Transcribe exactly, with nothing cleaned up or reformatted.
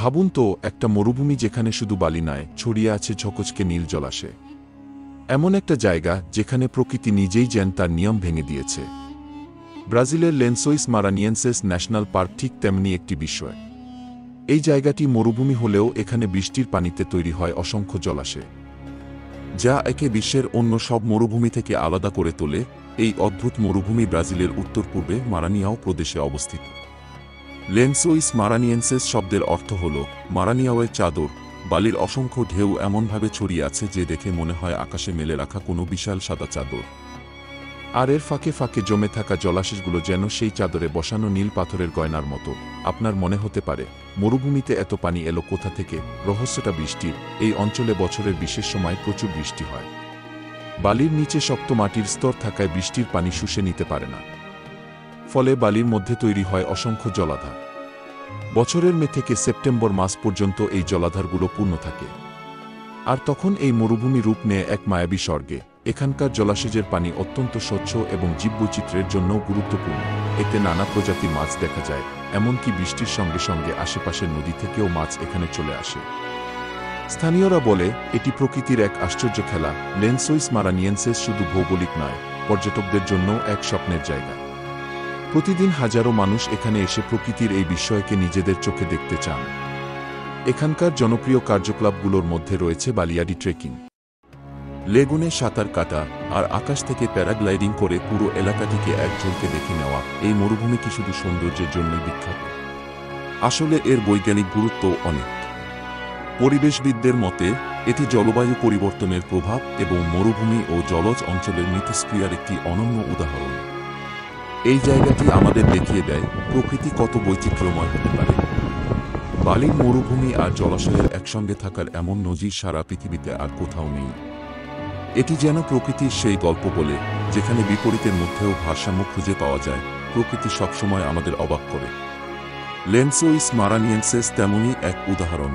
ভাবুন তো, একটা মরুভূমি যেখানে শুধু বালি নয়, ছড়িয়ে আছে ঝকঝকে নীল জলাশয়। এমন একটা জায়গা যেখানে প্রকৃতি নিজেই যেন তার নিয়ম ভেঙে দিয়েছে। ব্রাজিলের লেন্সোইস মারানিয়েন্সেস ন্যাশনাল পার্ক ঠিক তেমনি একটি বিষয়। এই জায়গাটি মরুভূমি হলেও এখানে বৃষ্টির পানিতে তৈরি হয় অসংখ্য জলাশয়, যা একে বিশ্বের অন্য সব মরুভূমি থেকে আলাদা করে তোলে। এই অদ্ভুত মরুভূমি ব্রাজিলের উত্তর পূর্বে মারানিয়াও প্রদেশে অবস্থিত। লেন্সোইস মারানিয়েন্সেস শব্দের অর্থ হল মারানিয়াওয়ের চাদর। বালির অসংখ্য ঢেউ এমনভাবে ছড়িয়ে আছে যে দেখে মনে হয় আকাশে মেলে রাখা কোনো বিশাল সাদা চাদর। আর এর ফাঁকে ফাঁকে জমে থাকা জলাশয়গুলো যেন সেই চাদরে বসানো নীল পাথরের গয়নার মতো। আপনার মনে হতে পারে, মরুভূমিতে এত পানি এলো কোথা থেকে? রহস্যটা বৃষ্টির। এই অঞ্চলে বছরের বিশেষ সময় প্রচুর বৃষ্টি হয়। বালির নিচে শক্ত মাটির স্তর থাকায় বৃষ্টির পানি শুষে নিতে পারে না, ফলে বালির মধ্যে তৈরি হয় অসংখ্য জলাধার। বছরের মে থেকে সেপ্টেম্বর মাস পর্যন্ত এই জলাধারগুলো পূর্ণ থাকে, আর তখন এই মরুভূমি রূপ নেয় এক মায়াবী স্বর্গে। এখানকার জলাশয়ের পানি অত্যন্ত স্বচ্ছ এবং জীববৈচিত্র্যের জন্য গুরুত্বপূর্ণ। এতে নানা প্রজাতির মাছ দেখা যায়, এমনকি বৃষ্টির সঙ্গে সঙ্গে আশেপাশের নদী থেকেও মাছ এখানে চলে আসে। স্থানীয়রা বলে, এটি প্রকৃতির এক আশ্চর্য খেলা। লেন্সোইস মারানিয়েন্সেস শুধু ভৌগোলিক নয়, পর্যটকদের জন্য এক স্বপ্নের জায়গা। প্রতিদিন হাজারো মানুষ এখানে এসে প্রকৃতির এই বিষয়কে নিজেদের চোখে দেখতে চান। এখানকার জনপ্রিয় কার্যকলাপগুলোর মধ্যে রয়েছে বালিয়াডি ট্রেকিং, লেগুনে সাঁতার কাটা, আর আকাশ থেকে প্যারাগ্লাইডিং করে পুরো এলাকাটিকে একজনকে দেখে নেওয়া। এই মরুভূমি কি শুধু সৌন্দর্যের জন্যই বিখ্যাত? আসলে এর বৈজ্ঞানিক গুরুত্ব অনেক। পরিবেশবিদদের মতে, এটি জলবায়ু পরিবর্তনের প্রভাব এবং মরুভূমি ও জলজ অঞ্চলের মিথস্ক্রিয়ার একটি অনন্য উদাহরণ। এই জায়গাটি আমাদের দেখিয়ে দেয় প্রকৃতি কত বৈচিত্র্যময় হতে পারে। বালির মরুভূমি আর জলাশয়ের একসঙ্গে থাকার এমন নজির সারা পৃথিবীতে আর কোথাও নেই। এটি যেন প্রকৃতির সেই গল্প বলে, যেখানে বিপরীতের মধ্যেও ভারসাম্য খুঁজে পাওয়া যায়। প্রকৃতি সবসময় আমাদের অবাক করে। লেন্সোইস মারানিয়েন্সেস তেমনই এক উদাহরণ।